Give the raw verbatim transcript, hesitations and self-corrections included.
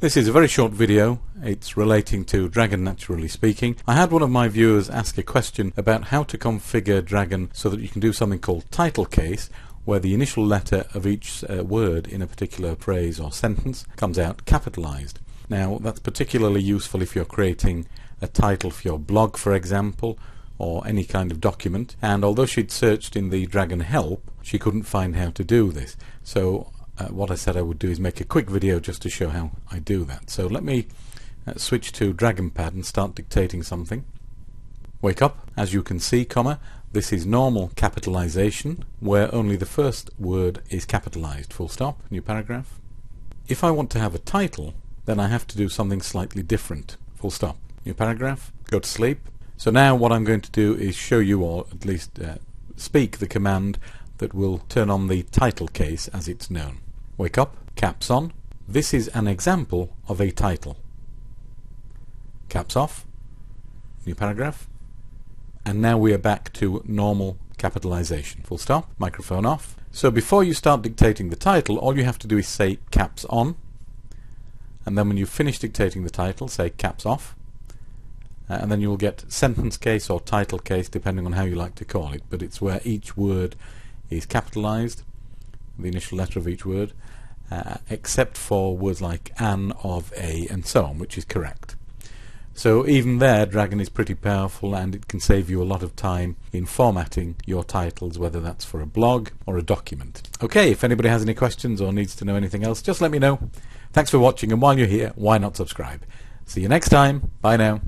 This is a very short video. It's relating to Dragon Naturally Speaking. I had one of my viewers ask a question about how to configure Dragon so that you can do something called title case, where the initial letter of each uh, word in a particular phrase or sentence comes out capitalized. Now, that's particularly useful if you're creating a title for your blog, for example, or any kind of document. And although she'd searched in the Dragon help, she couldn't find how to do this. So Uh, what I said I would do is make a quick video just to show how I do that. So let me uh, switch to DragonPad and start dictating something. Wake up. As you can see, comma, this is normal capitalization where only the first word is capitalized. Full stop. New paragraph. If I want to have a title, then I have to do something slightly different. Full stop. New paragraph. Go to sleep. So now what I'm going to do is show you, or at least uh, speak the command that will turn on the title case as it's known. Wake up, caps on, this is an example of a title. Caps off, new paragraph, and now we are back to normal capitalization. Full stop, microphone off. So before you start dictating the title, all you have to do is say caps on, and then when you finish dictating the title, say caps off, and then you'll get sentence case or title case, depending on how you like to call it, but it's where each word is capitalized, the initial letter of each word, uh, except for words like an, of, a, and so on, which is correct. So even there, Dragon is pretty powerful, and it can save you a lot of time in formatting your titles, whether that's for a blog or a document. Okay, if anybody has any questions or needs to know anything else, just let me know. Thanks for watching, and while you're here, why not subscribe? See you next time. Bye now.